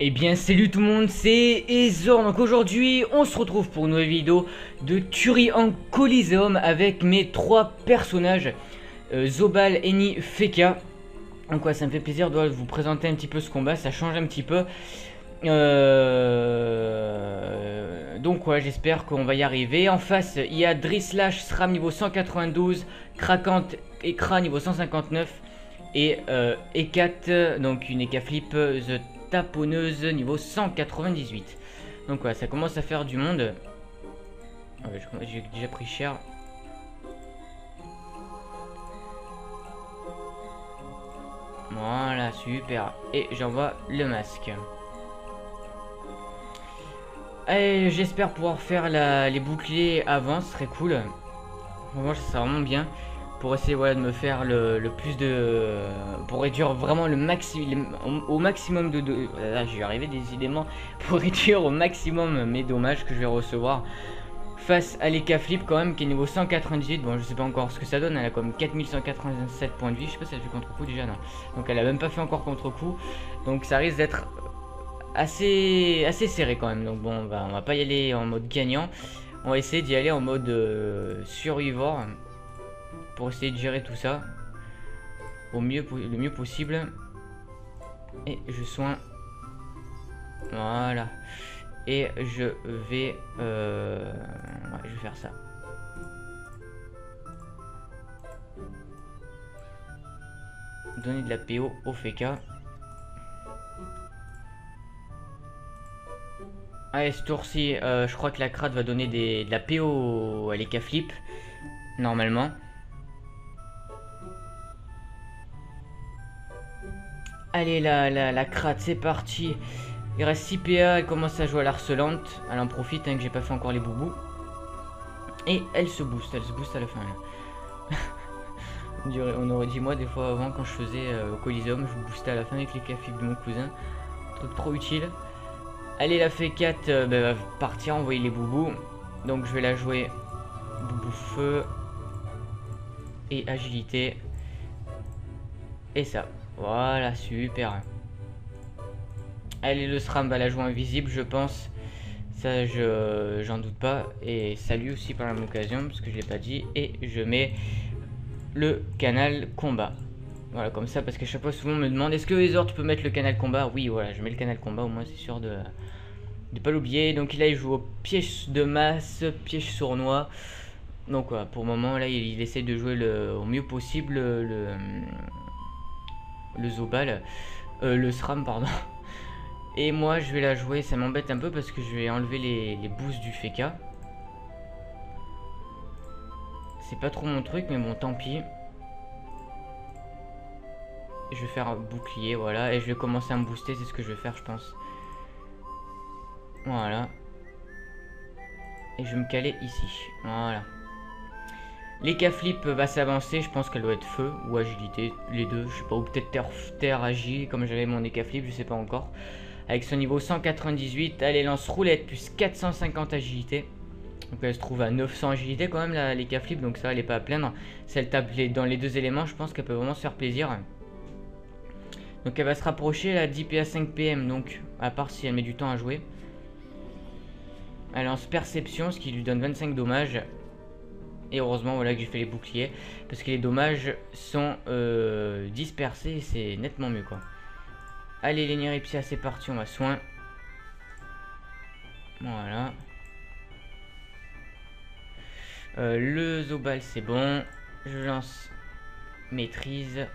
Eh bien salut tout le monde, c'est Ezor. Donc aujourd'hui on se retrouve pour une nouvelle vidéo de tuerie en Kolizéum avec mes trois personnages Zobal, Eni, Feka. Donc ouais, ça me fait plaisir de vous présenter un petit peu ce combat, ça change un petit peu. Donc ouais, j'espère qu'on va y arriver. En face il y a Drislash, Sram niveau 192, Krakant, Ekra niveau 159 et Ekat, donc une Ekaflip, The taponneuse niveau 198. Donc voilà, ouais, ça commence à faire du monde. J'ai déjà pris cher. Voilà, super. Et j'envoie le masque. Et j'espère pouvoir faire les boucliers avant, ce serait cool. Moi, ça sera vraiment bien. Pour essayer, voilà, de me faire le plus de... Pour réduire vraiment le maximum... Au maximum de... Là, j'y vais arriver, décidément. Pour réduire au maximum mes dommages que je vais recevoir face à l'Ekaflip, quand même, qui est niveau 198. Bon, je sais pas encore ce que ça donne. Elle a comme 4187 points de vie. Je sais pas si elle fait contre-coup déjà, non. Donc, elle a même pas fait encore contre-coup. Donc, ça risque d'être assez serré, quand même. Donc, bon, bah, on va pas y aller en mode gagnant. On va essayer d'y aller en mode survivor. Pour essayer de gérer tout ça au mieux, le mieux possible. Et je soigne. Voilà. Et je vais... Ouais, je vais faire ça. Donner de la PO au Feka. Allez, ce tour-ci, je crois que la crade va donner de la PO à l'Ekaflip. Normalement. Allez, la crate, c'est parti. Il reste 6 PA, elle commence à jouer à l'harcelante. Elle en profite, hein, que j'ai pas fait encore les boubous. Et elle se booste à la fin. On aurait dit, moi, des fois avant, quand je faisais au Kolizéum, je boostais à la fin avec les cafés de mon cousin. Un truc trop utile. Allez, la F4 va partir, envoyer les boubous. Donc je vais la jouer boubou feu. Et agilité. Et ça. Voilà, super. Allez, le SRAM va la jouer invisible, je pense. Ça, j'en doute pas. Et salut aussi par la même occasion, parce que je l'ai pas dit. Et je mets le canal combat. Voilà, comme ça, parce qu'à chaque fois, souvent, on me demande, est-ce que Ezor, tu peux mettre le canal combat? Oui, voilà, je mets le canal combat, au moins, c'est sûr de pas l'oublier. Donc là, il joue au piège de masse, piège sournois. Donc, voilà, pour le moment, là, il essaie de jouer au mieux possible le Zobal, le SRAM pardon. Et moi je vais la jouer, ça m'embête un peu parce que je vais enlever les boosts du Feka. C'est pas trop mon truc mais bon, tant pis. Je vais faire un bouclier, voilà, et je vais commencer à me booster, c'est ce que je vais faire je pense. Voilà. Et je vais me caler ici, voilà. L'Ekaflip va s'avancer, je pense qu'elle doit être feu ou agilité, les deux, je sais pas, ou peut-être terre agile, comme j'avais mon Ekaflip, je sais pas encore. Avec son niveau 198, elle lance roulette plus 450 agilité. Donc elle se trouve à 900 agilité quand même, l'Ekaflip, donc ça elle est pas à plaindre. Si elle tape dans les deux éléments, je pense qu'elle peut vraiment se faire plaisir. Donc elle va se rapprocher, à 10 PA 5 PM, donc à part si elle met du temps à jouer. Elle lance perception, ce qui lui donne 25 dommages. Et heureusement voilà que j'ai fait les boucliers parce que les dommages sont dispersés et c'est nettement mieux quoi. Allez les Niripsia, c'est parti, on va soin. Voilà. Le Zobal c'est bon. Je lance maîtrise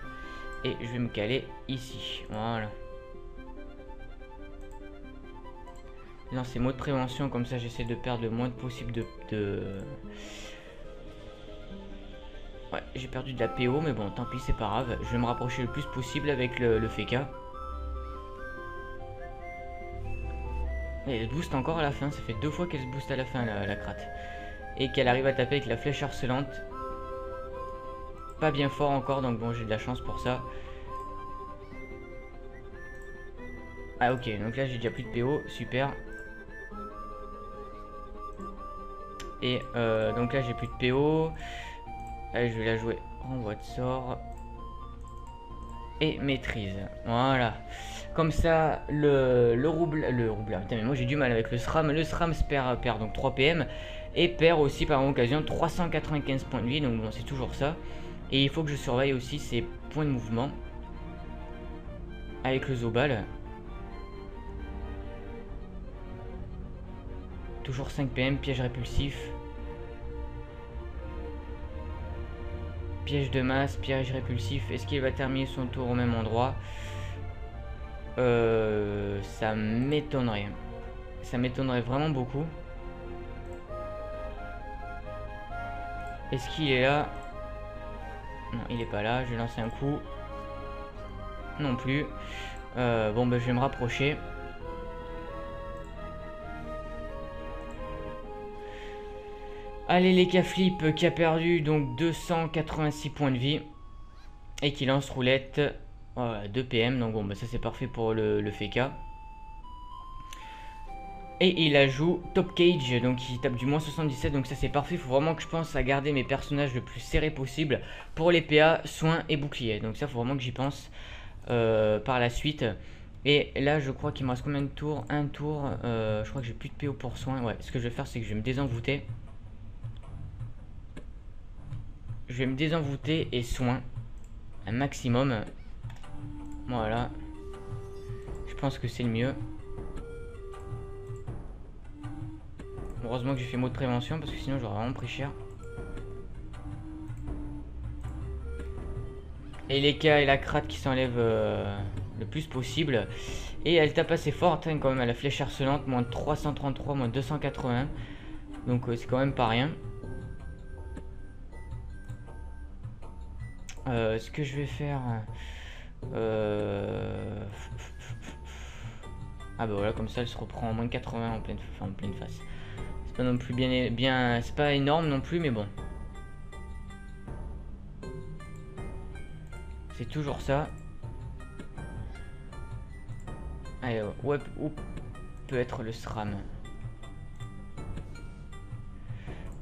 et je vais me caler ici. Voilà. Lancer mot de prévention, comme ça j'essaie de perdre le moins possible de... Ouais, j'ai perdu de la PO, mais bon, tant pis, c'est pas grave. Je vais me rapprocher le plus possible avec le Feka. Et elle se booste encore à la fin. Ça fait deux fois qu'elle se booste à la fin, la crate. Et qu'elle arrive à taper avec la flèche harcelante. Pas bien fort encore, donc bon, j'ai de la chance pour ça. Ah, ok, donc là, j'ai déjà plus de PO. Super. Et donc là, j'ai plus de PO. Allez, je vais la jouer en voie de sort. et maîtrise. Voilà. Comme ça, le roublard. Putain, mais moi j'ai du mal avec le SRAM. Le SRAM perd donc 3 PM. Et perd aussi par occasion 395 points de vie. Donc bon, c'est toujours ça. Et il faut que je surveille aussi ses points de mouvement. Avec le Zobal. Toujours 5 PM, piège répulsif. Piège de masse, piège répulsif. Est-ce qu'il va terminer son tour au même endroit? Ça m'étonnerait. Ça m'étonnerait vraiment beaucoup. Est-ce qu'il est là? Non, il est pas là. Je vais lancer un coup. Non plus. Bon, ben, je vais me rapprocher. Allez, l'Ekaflip qui a perdu donc 286 points de vie. Et qui lance roulette. Voilà, 2 PM. Donc bon, bah, ça c'est parfait pour le Feka. Et il la joue top cage. Donc il tape du moins 77. Donc ça c'est parfait. Il faut vraiment que je pense à garder mes personnages le plus serrés possible. Pour les PA, soins et boucliers. Donc ça faut vraiment que j'y pense par la suite. Et là je crois qu'il me reste combien de tours? Un tour. Je crois que j'ai plus de PO pour soins. Ouais, ce que je vais faire c'est que je vais me désenvoûter. Je vais me désenvoûter et soin un maximum. Voilà. Je pense que c'est le mieux. Heureusement que j'ai fait mot de prévention parce que sinon j'aurais vraiment pris cher. Et les cas et la crate qui s'enlèvent le plus possible. Et elle tape assez forte hein, quand même à la flèche harcelante. Moins 333, moins 280. Donc c'est quand même pas rien. Ce que je vais faire... Ah bah voilà, comme ça elle se reprend en moins de 80 en pleine face. C'est pas non plus bien c'est pas énorme non plus, mais bon. C'est toujours ça. Allez, ouais, où peut être le SRAM?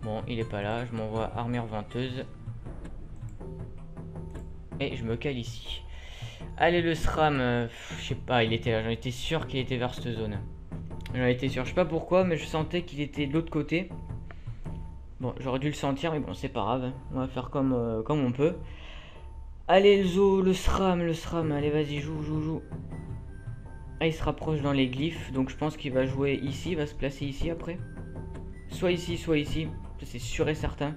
Bon, il est pas là, je m'envoie armure venteuse. Et je me cale ici. Allez, le SRAM, je sais pas, il était là, j'en étais sûr qu'il était vers cette zone. J'en étais sûr, je sais pas pourquoi, mais je sentais qu'il était de l'autre côté. Bon, j'aurais dû le sentir, mais bon, c'est pas grave, hein. On va faire comme on peut. Allez, le SRAM, allez, vas-y, joue. Ah, il se rapproche dans les glyphes, donc je pense qu'il va jouer ici, il va se placer ici après. Soit ici, c'est sûr et certain.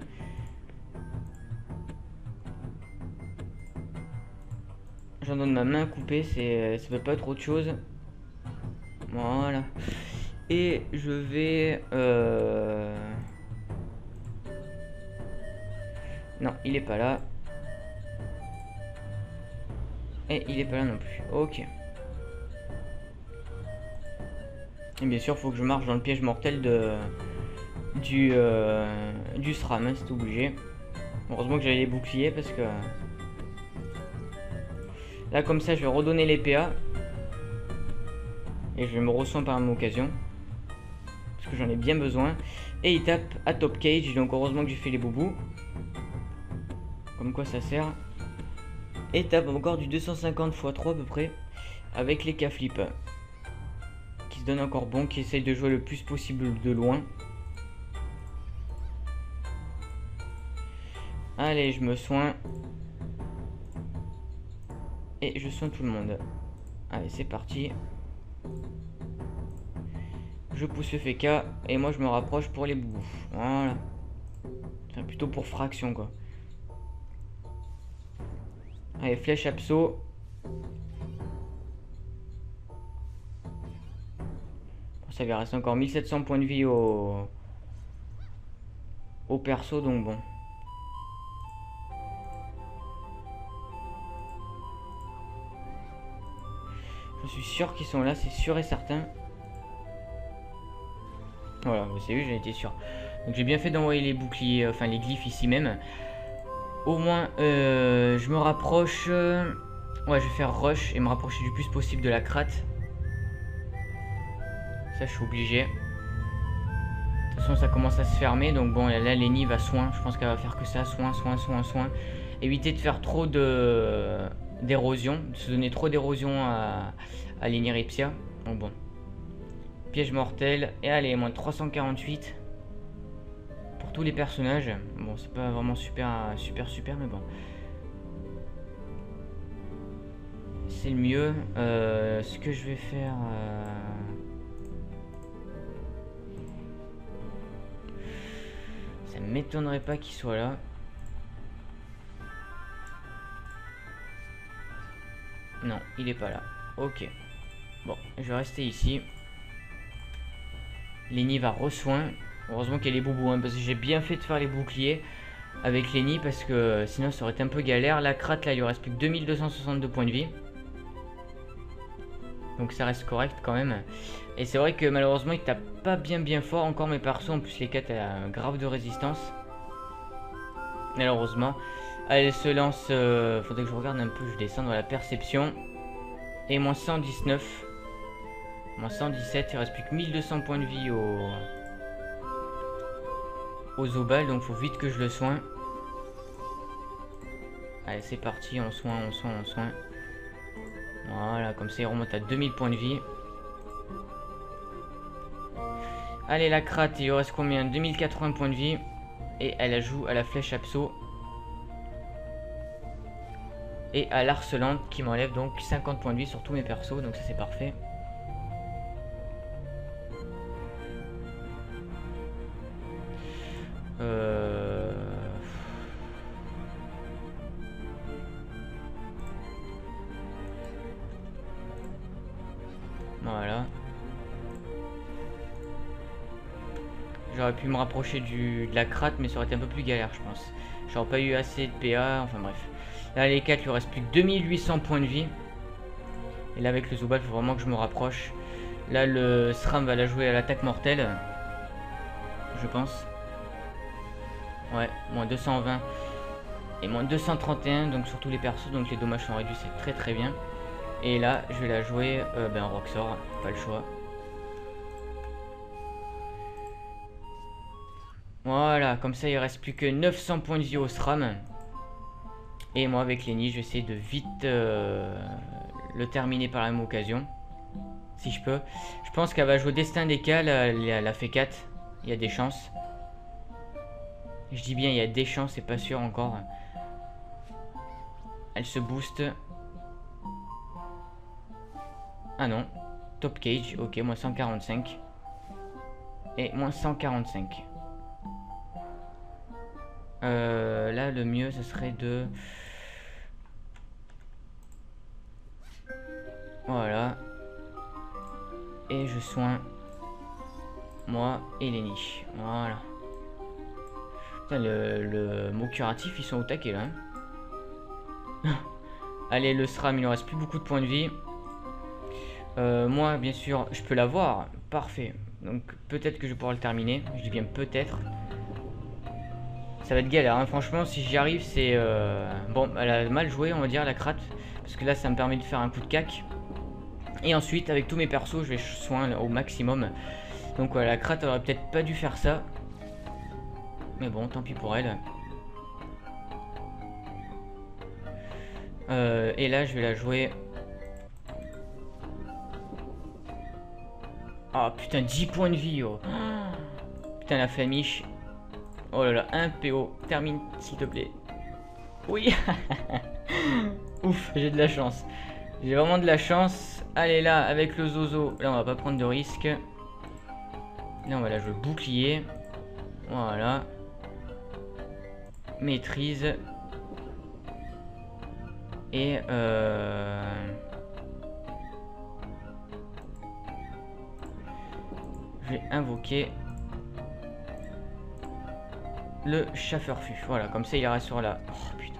J'en donne ma main coupée, ça peut pas être autre chose. Voilà. Et je vais... Non, il est pas là. Et il est pas là non plus. Ok. Et bien sûr, faut que je marche dans le piège mortel du SRAM, hein, c'est obligé. Heureusement que j'avais les boucliers parce que... Là comme ça je vais redonner les PA. Et je vais me ressoin par mon occasion. Parce que j'en ai bien besoin. Et il tape à top cage. Donc heureusement que j'ai fait les boubous. Comme quoi ça sert. Et tape encore du 250 x 3 à peu près. Avec les Ekaflip. Qui se donne encore bon. Qui essaye de jouer le plus possible de loin. Allez, je me soigne. Et je soigne tout le monde. Allez, c'est parti. Je pousse le Feka. Et moi, je me rapproche pour les boubous. Voilà. Enfin, plutôt pour fraction, quoi. Allez, flèche abso. Bon, ça lui reste encore 1700 points de vie au perso, donc bon. Je suis sûr qu'ils sont là, c'est sûr et certain. Voilà, vous savez, j'en étais sûr. Donc j'ai bien fait d'envoyer les boucliers, enfin les glyphes ici même. Au moins, je me rapproche. Ouais, je vais faire rush et me rapprocher du plus possible de la crate. Ça, je suis obligé. De toute façon, ça commence à se fermer. Donc bon, là, l'Eni va soin. Je pense qu'elle va faire que ça, soin. Éviter de faire trop de... d'érosion, de se donner trop d'érosion à l'Iniripsia. Donc bon. Piège mortel. Et allez, moins de 348 pour tous les personnages. Bon, c'est pas vraiment super, mais bon. C'est le mieux. Ce que je vais faire... Ça m'étonnerait pas qu'il soit là. Non, il est pas là. Ok. Bon, je vais rester ici. L'Eni va re-soin. Heureusement qu'il y a les boubous, hein, parce que j'ai bien fait de faire les boucliers avec l'Eni, parce que sinon ça aurait été un peu galère. La crate, là, il lui reste plus que 2262 points de vie. Donc ça reste correct quand même. Et c'est vrai que malheureusement, il tape pas bien fort. Encore mes persos, en plus les 4 ont grave de résistance. Malheureusement. Elle se lance, faudrait que je regarde un peu, je descends dans la perception. Et moins 119. Moins 117, il reste plus que 1200 points de vie au Zobal, donc faut vite que je le soigne. Allez, c'est parti, on soigne. Voilà, comme ça il remonte à 2000 points de vie. Allez, la crate, il lui reste combien? 2080 points de vie. Et elle joue à la flèche abso. Et à l'harcelante qui m'enlève donc 50 points de vie sur tous mes persos, donc ça c'est parfait. Voilà. J'aurais pu me rapprocher de la crate, mais ça aurait été un peu plus galère, je pense. J'aurais pas eu assez de PA, enfin bref. Là, les 4, il lui reste plus que 2800 points de vie. Et là, avec le Zobal, il faut vraiment que je me rapproche. Là, le Sram va la jouer à l'attaque mortelle. Je pense. Ouais, moins 220. Et moins 231, donc sur tous les persos. Donc les dommages sont réduits, c'est très bien. Et là, je vais la jouer en Roxor. Pas le choix. Voilà, comme ça, il reste plus que 900 points de vie au Sram. Et moi avec l'Eni, je vais essayer de vite le terminer par la même occasion. Si je peux. Je pense qu'elle va jouer au Destin des Cas, la Feka. Il y a des chances. Je dis bien il y a des chances, c'est pas sûr encore. Elle se booste. Ah non. Top cage, ok, moins 145. Et moins 145. Là le mieux ce serait de... Voilà. Et je soigne moi et l'Eni. Voilà. Putain, le mot curatif, ils sont au taquet là. Hein. Allez, le Sram, il ne reste plus beaucoup de points de vie. Moi bien sûr, je peux l'avoir. Parfait. Donc peut-être que je pourrai le terminer. Je dis bien peut-être. Ça va être galère, hein. Franchement, si j'y arrive, c'est... Bon, elle a mal joué, on va dire, la crate. Parce que là, ça me permet de faire un coup de cac. Et ensuite, avec tous mes persos, je vais soigner au maximum. Donc, ouais, la crate, elle aurait peut-être pas dû faire ça. Mais bon, tant pis pour elle. Et là, je vais la jouer... Ah, putain, 10 points de vie, oh. Putain, la famiche... Oh là là, un PO, termine s'il te plaît. Oui. Ouf, j'ai de la chance. J'ai vraiment de la chance. Allez là, avec le zozo, là on va pas prendre de risque. Là on va la jouer bouclier. Voilà. Maîtrise. Et je vais invoquer le chafferfu, voilà, comme ça il ira sur la... Oh putain.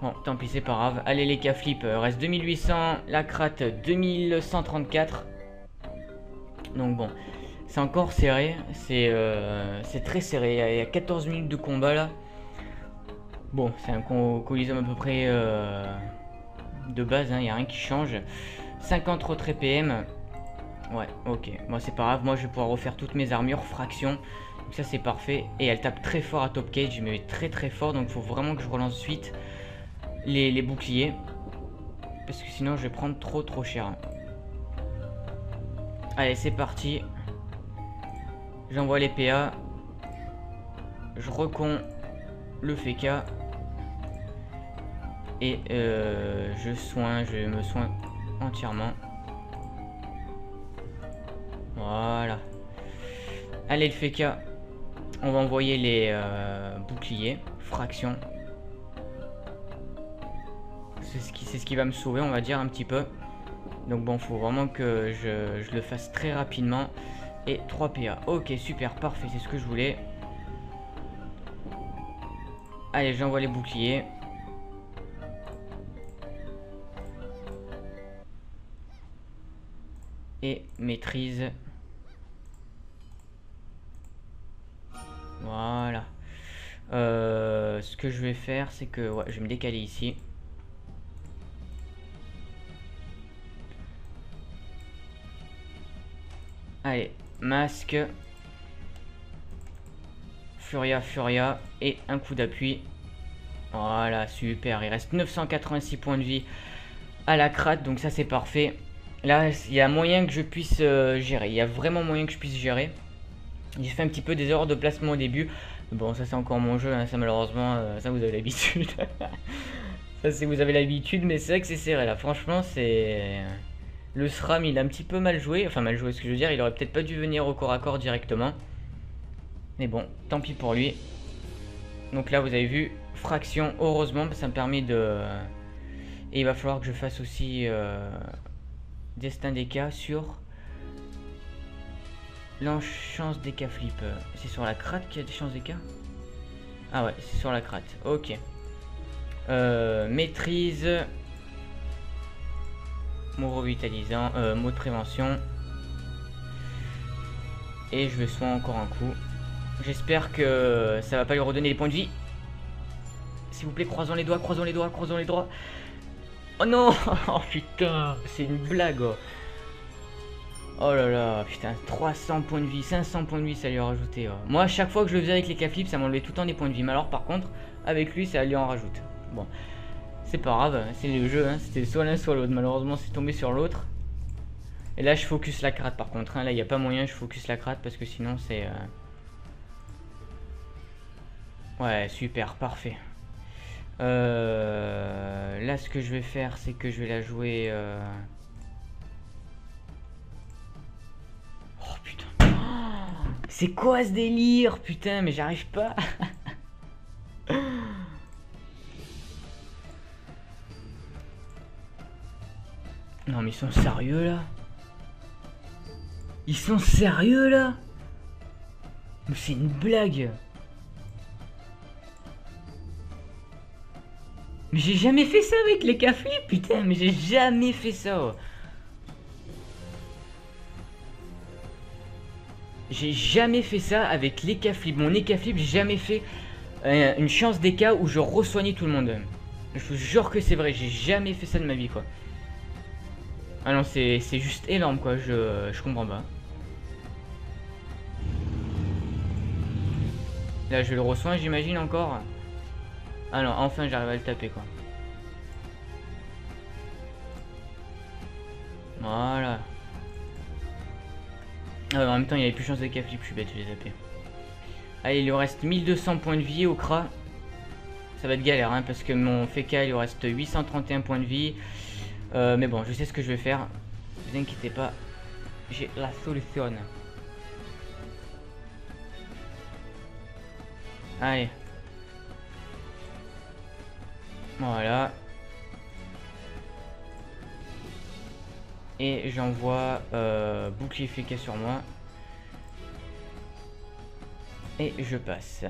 Bon, tant pis, c'est pas grave. Allez, les Ekaflip, reste 2800. La crate, 2134. Donc bon, c'est encore serré. C'est très serré. Il y a 14 minutes de combat là. Bon, c'est un Kolizéum à peu près de base, hein. Il n'y a rien qui change. 50 retraits PM. Ouais, ok. Bon, c'est pas grave. Moi, je vais pouvoir refaire toutes mes armures, fractions. Donc ça c'est parfait, et elle tape très fort à top cage, mais très fort, donc faut vraiment que je relance vite. les boucliers. Parce que sinon je vais prendre trop cher. Allez, c'est parti. J'envoie les PA. Je recon le Feka. Et je me soigne entièrement. Voilà. Allez, le Feka. On va envoyer les boucliers. Fraction. C'est ce qui va me sauver, on va dire, un petit peu. Donc bon, faut vraiment que je le fasse très rapidement. Et 3 PA. Ok, super, parfait, c'est ce que je voulais. Allez, j'envoie les boucliers. Et maîtrise. Voilà. Ce que je vais faire, c'est que... Ouais, je vais me décaler ici. Allez, masque. Furia, Furia. Et un coup d'appui. Voilà, super. Il reste 986 points de vie à la crate. Donc ça, c'est parfait. Là, il y a moyen que je puisse gérer. Il y a vraiment moyen que je puisse gérer. J'ai fait un petit peu des erreurs de placement au début. Bon, ça, c'est encore mon jeu. Hein. Ça, malheureusement, ça, vous avez l'habitude. Ça, c'est vous avez l'habitude. Mais c'est vrai que c'est serré, là. Franchement, c'est... Le Sram, il a un petit peu mal joué. Enfin, mal joué, ce que je veux dire. Il aurait peut-être pas dû venir au corps à corps directement. Mais bon, tant pis pour lui. Donc là, vous avez vu. Fraction, heureusement. Ça me permet de... Et il va falloir que je fasse aussi... Destin des cas sur... L'enchance des cas flip. C'est sur la crate qu'il y a des chances des cas. Ah ouais, c'est sur la crate. Ok. Maîtrise... Mot revitalisant, mot de prévention. Et je vais soin encore un coup. J'espère que ça va pas lui redonner les points de vie. S'il vous plaît, croisons les doigts, croisons les doigts, croisons les doigts. Oh non. Oh putain, c'est une blague. Oh, oh là là, putain, 300 points de vie, 500 points de vie, ça lui a rajouté. Oh. Moi, à chaque fois que je le faisais avec les Ekaflip, ça m'enlevait tout le temps des points de vie. Mais alors, par contre, avec lui, ça lui en rajoute. Bon. C'est pas grave, c'est le jeu, hein. C'était soit l'un soit l'autre, malheureusement c'est tombé sur l'autre. Et là je focus la crate par contre, hein. Là il n'y a pas moyen, je focus la crate parce que sinon c'est... Ouais, super, parfait. Là ce que je vais faire c'est que je vais la jouer... Oh putain, oh, c'est quoi ce délire, putain, mais j'arrive pas. Non mais ils sont sérieux là. Ils sont sérieux là. Mais c'est une blague. Mais j'ai jamais fait ça avec les cafés, putain, mais j'ai jamais fait ça. J'ai jamais fait ça avec les cafés. Mon Ekaflip, j'ai jamais fait une chance des cas où je re-soignais tout le monde. Je vous jure que c'est vrai, j'ai jamais fait ça de ma vie quoi. Ah non, c'est juste énorme quoi, je comprends pas. Là je le reçois, j'imagine encore. Ah non, enfin j'arrive à le taper quoi. Voilà. Ah, en même temps il n'y avait plus chance de Ekaflip, je suis bête, je l'ai zappé. Allez, il lui reste 1200 points de vie au Kra. Ça va être galère hein, parce que mon Feka il lui reste 831 points de vie. Mais bon, je sais ce que je vais faire. Ne vous inquiétez pas, j'ai la solution. Allez. Voilà. Et j'envoie bouclier Feka sur moi. Et je passe.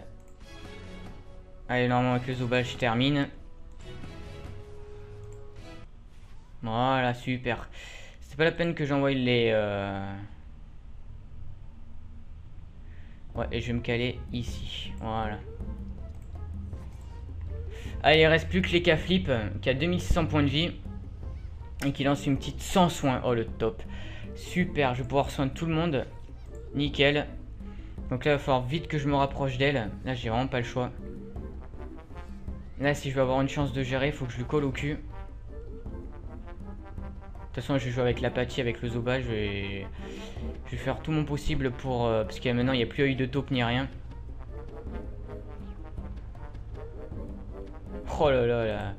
Allez, normalement avec le Zobal je termine. Voilà, super. C'est pas la peine que j'envoie les... Ouais, et je vais me caler ici. Voilà. Allez, il reste plus que l'Ekaflip qui a 2600 points de vie. Et qui lance une petite sans soin. Oh, le top. Super, je vais pouvoir soigner tout le monde. Nickel. Donc là, il va falloir vite que je me rapproche d'elle. Là, j'ai vraiment pas le choix. Là, si je veux avoir une chance de gérer, il faut que je lui colle au cul. De toute façon, je joue avec l'apathie, avec le Zoba. Je vais faire tout mon possible pour... parce que maintenant, il n'y a plus œil de taupe ni rien. Oh là là là.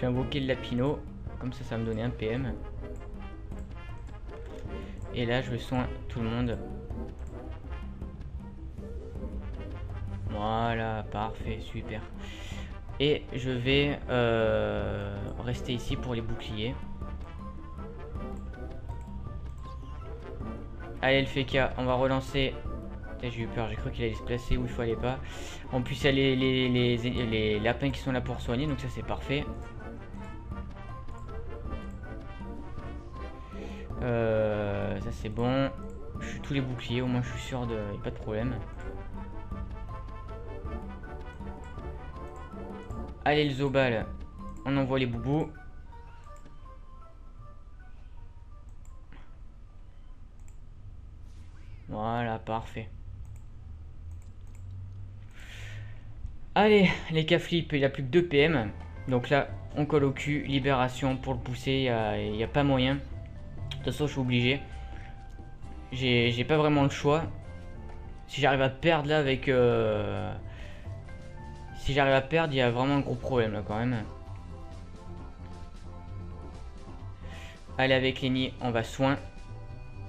J'ai invoqué le lapino. Comme ça, ça va me donner un PM. Et là, je vais soigner tout le monde. Voilà, parfait, super. Et je vais rester ici pour les boucliers. Allez, le Feka, on va relancer. J'ai eu peur, j'ai cru qu'il allait se placer où il fallait pas. En plus, il y a les lapins qui sont là pour soigner, donc ça c'est parfait. Ça c'est bon. Je suis tous les boucliers, au moins je suis sûr de... Il n'y a pas de problème. Allez, le Zobal, on envoie les boubous. Voilà, parfait. Allez, les Ekaflip, il a plus que 2 PM. Donc là, on colle au cul, libération pour le pousser, il n'y a pas moyen. De toute façon, je suis obligé. J'ai pas vraiment le choix. Si j'arrive à perdre là avec... Si j'arrive à perdre, il y a vraiment un gros problème là quand même. Allez, avec Eni, on va soin.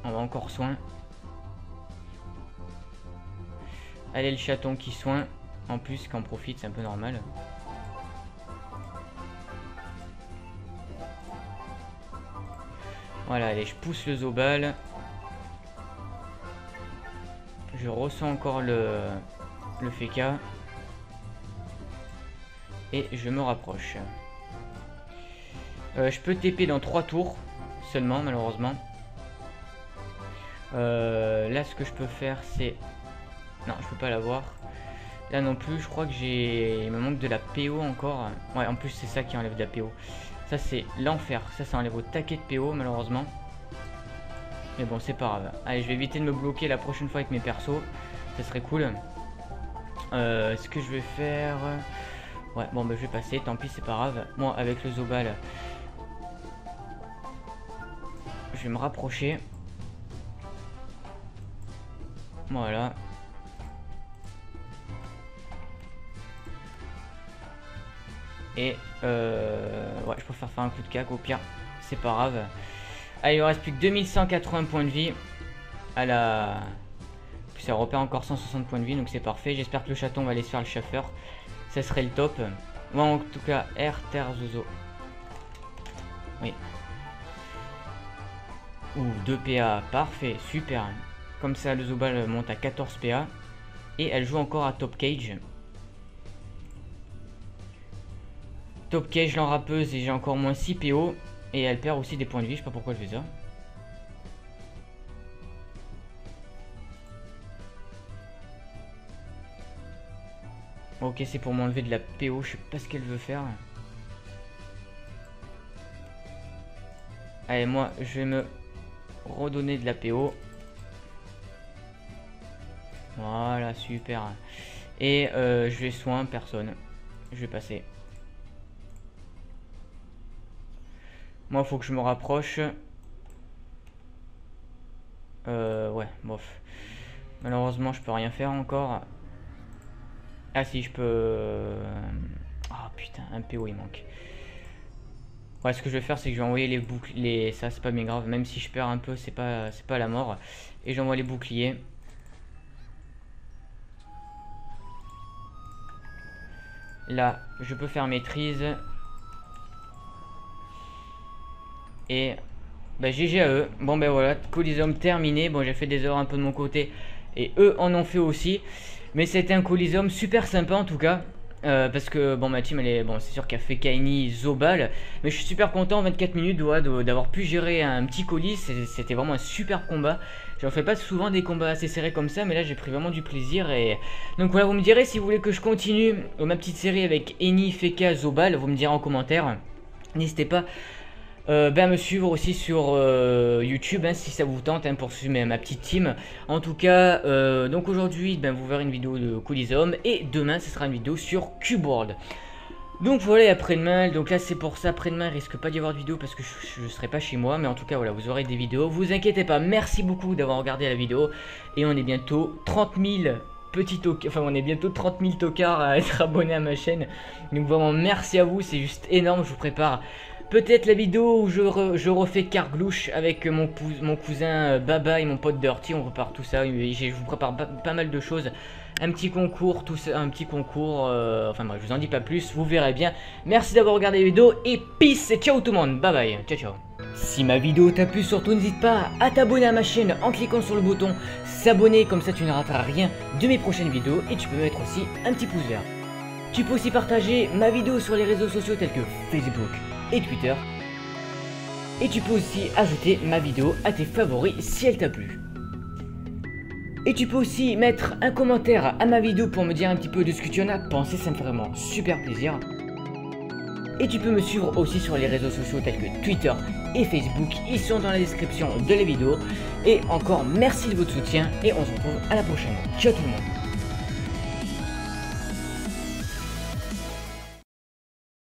On va encore soin. Allez, le chaton qui soin. En plus, qu'en profite, c'est un peu normal. Voilà, allez, je pousse le Zobal. Je ressens encore le Feka. Et je me rapproche. Je peux TP dans 3 tours seulement, malheureusement. Là, ce que je peux faire, c'est... Non, je peux pas l'avoir. Là non plus, je crois que j'ai... Il me manque de la PO encore. Ouais, en plus, c'est ça qui enlève de la PO. Ça, c'est l'enfer. Ça, ça enlève au taquet de PO, malheureusement. Mais bon, c'est pas grave. Allez, je vais éviter de me bloquer la prochaine fois avec mes persos. Ça serait cool. Ce que je vais faire... Ouais, bon bah je vais passer, tant pis, c'est pas grave. Moi, avec le Zobal, je vais me rapprocher. Voilà. Et ouais, je préfère faire un coup de cac, au pire, c'est pas grave. Allez, il reste plus que 2180 points de vie. À la... Puis ça repère encore 160 points de vie, donc c'est parfait. J'espère que le chaton va aller se faire le chauffeur. Ça serait le top. Moi, en tout cas, R, terre, zozo. Oui. Ouh, 2 PA. Parfait, super. Comme ça, le Zobal monte à 14 PA. Et elle joue encore à Top Cage. Top Cage, l'enrappeuse, et j'ai encore moins 6 PO. Et elle perd aussi des points de vie. Je sais pas pourquoi je fais ça. Ok, c'est pour m'enlever de la PO, je sais pas ce qu'elle veut faire. Allez, moi, je vais me redonner de la PO. Voilà, super. Et je vais soin personne. Je vais passer. Moi, il faut que je me rapproche. Ouais, bof. Malheureusement, je peux rien faire encore. Ah si, je peux... Oh putain, un PO il manque. Ouais, ce que je vais faire, c'est que je vais envoyer les boucliers. Ça, c'est pas bien grave, même si je perds un peu, c'est pas la mort. Et j'envoie les boucliers. Là, je peux faire maîtrise. Et... Bah GG à eux. Bon ben voilà, Kolizéum terminé. Bon, j'ai fait des erreurs un peu de mon côté. Et eux en ont fait aussi. Mais c'était un Kolizéum super sympa en tout cas. Parce que bon, ma team elle est... Bon, c'est sûr qu'elle fait Kaini, Zobal. Mais je suis super content en 24 minutes ouais, d'avoir pu gérer un petit colis. C'était vraiment un super combat. J'en fais pas souvent des combats assez serrés comme ça. Mais là j'ai pris vraiment du plaisir. Et donc voilà, vous me direz si vous voulez que je continue ma petite série avec Eni, Feka, Zobal. Vous me direz en commentaire. N'hésitez pas me suivre aussi sur YouTube si ça vous tente pour suivre ma petite team. En tout cas, donc aujourd'hui vous verrez une vidéo de Kolizéum et demain ce sera une vidéo sur Cube World. Donc voilà, après-demain, donc là c'est pour ça, après-demain il risque pas d'y avoir de vidéo parce que je serai pas chez moi, mais en tout cas voilà, vous aurez des vidéos, vous inquiétez pas. Merci beaucoup d'avoir regardé la vidéo et on est bientôt 30 000 tocards à être abonnés à ma chaîne. Donc vraiment merci à vous, c'est juste énorme. Je vous prépare peut-être la vidéo où je refais Carglouche avec mon cousin Baba et mon pote Dirty. On prépare tout ça, je vous prépare pas mal de choses. Un petit concours, tout ça, un petit concours, enfin bref, je vous en dis pas plus, vous verrez bien. Merci d'avoir regardé la vidéo et peace et ciao tout le monde, bye bye, ciao ciao. Si ma vidéo t'a plu, surtout n'hésite pas à t'abonner à ma chaîne en cliquant sur le bouton s'abonner, comme ça tu ne rateras rien de mes prochaines vidéos et tu peux mettre aussi un petit pouce vert. Tu peux aussi partager ma vidéo sur les réseaux sociaux tels que Facebook et Twitter. Et tu peux aussi ajouter ma vidéo à tes favoris si elle t'a plu. Et tu peux aussi mettre un commentaire à ma vidéo pour me dire un petit peu de ce que tu en as pensé, ça me fait vraiment super plaisir. Et tu peux me suivre aussi sur les réseaux sociaux tels que Twitter et Facebook, ils sont dans la description de la vidéo. Et encore merci de votre soutien et on se retrouve à la prochaine. Ciao tout le monde.